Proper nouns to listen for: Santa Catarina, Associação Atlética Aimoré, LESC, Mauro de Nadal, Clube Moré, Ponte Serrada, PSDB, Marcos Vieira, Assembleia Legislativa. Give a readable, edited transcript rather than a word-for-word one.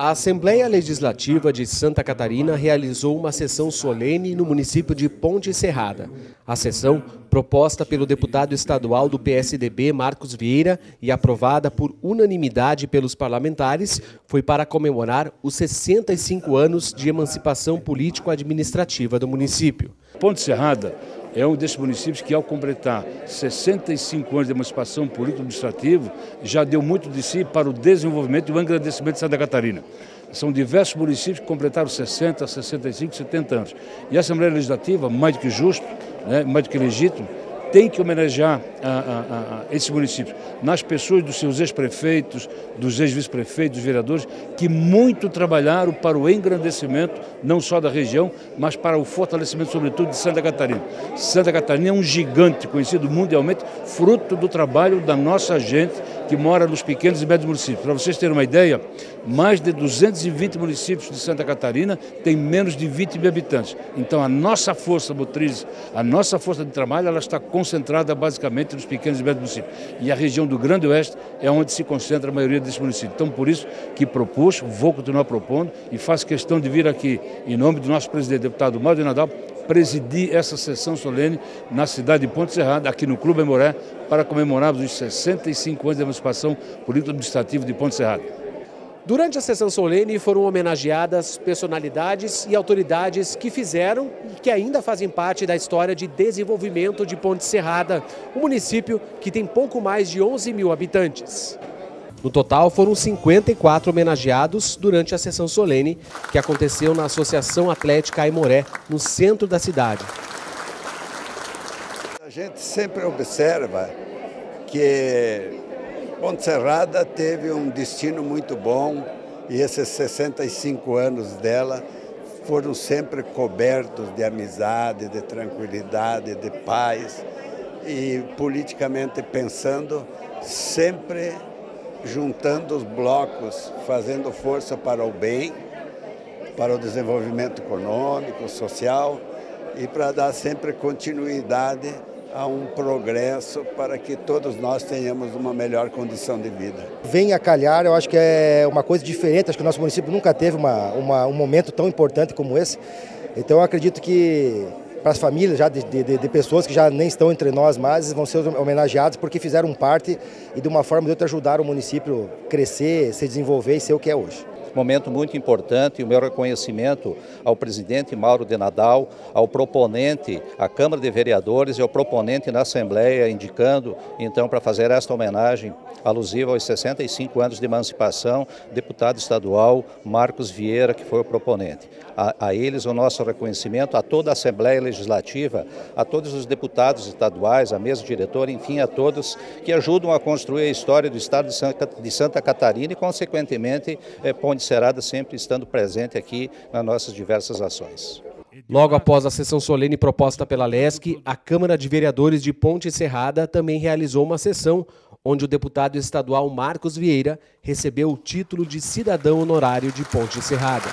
A Assembleia Legislativa de Santa Catarina realizou uma sessão solene no município de Ponte Serrada. A sessão, proposta pelo deputado estadual do PSDB, Marcos Vieira, e aprovada por unanimidade pelos parlamentares, foi para comemorar os 65 anos de emancipação político-administrativa do município. Ponte Serrada é um desses municípios que, ao completar 65 anos de emancipação político-administrativa, já deu muito de si para o desenvolvimento e o engrandecimento de Santa Catarina. São diversos municípios que completaram 60, 65, 70 anos. E a Assembleia Legislativa, mais do que justo, né, mais do que legítimo, tem que homenagear esses municípios, nas pessoas dos seus ex-prefeitos, dos ex-vice-prefeitos, dos vereadores, que muito trabalharam para o engrandecimento, não só da região, mas para o fortalecimento, sobretudo, de Santa Catarina. Santa Catarina é um gigante conhecido mundialmente, fruto do trabalho da nossa gente que mora nos pequenos e médios municípios. Para vocês terem uma ideia, mais de 220 municípios de Santa Catarina têm menos de 20 mil habitantes. Então, a nossa força motriz, a nossa força de trabalho, ela está concentrada basicamente nos pequenos e médios municípios. E a região do Grande Oeste é onde se concentra a maioria desses municípios. Então, por isso que propus, vou continuar propondo e faço questão de vir aqui, em nome do nosso presidente, deputado Mauro de Nadal, presidir essa sessão solene na cidade de Ponte Serrada, aqui no Clube Moré, para comemorarmos os 65 anos de emancipação político-administrativa de Ponte Serrada. Durante a sessão solene foram homenageadas personalidades e autoridades que fizeram e que ainda fazem parte da história de desenvolvimento de Ponte Serrada, um município que tem pouco mais de 11 mil habitantes. No total, foram 54 homenageados durante a sessão solene, que aconteceu na Associação Atlética Aimoré, no centro da cidade. A gente sempre observa que Ponte Serrada teve um destino muito bom e esses 65 anos dela foram sempre cobertos de amizade, de tranquilidade, de paz e, politicamente pensando, sempre juntando os blocos, fazendo força para o bem, para o desenvolvimento econômico, social e para dar sempre continuidade a um progresso para que todos nós tenhamos uma melhor condição de vida. Vem a calhar, eu acho que é uma coisa diferente, acho que o nosso município nunca teve um momento tão importante como esse, então eu acredito que para as famílias já de pessoas que já nem estão entre nós, mas vão ser homenageados porque fizeram parte e de uma forma ou de outra ajudaram o município a crescer, se desenvolver e ser o que é hoje. Momento muito importante e o meu reconhecimento ao presidente Mauro de Nadal, ao proponente, à Câmara de Vereadores e ao proponente na Assembleia, indicando, então, para fazer esta homenagem alusiva aos 65 anos de emancipação, deputado estadual Marcos Vieira, que foi o proponente. A eles o nosso reconhecimento, a toda a Assembleia Legislativa, a todos os deputados estaduais, a mesa diretora, enfim, a todos que ajudam a construir a história do Estado de Santa Catarina e, consequentemente, Ponte Serrada sempre estando presente aqui nas nossas diversas ações. Logo após a sessão solene proposta pela LESC, a Câmara de Vereadores de Ponte Serrada também realizou uma sessão onde o deputado estadual Marcos Vieira recebeu o título de cidadão honorário de Ponte Serrada.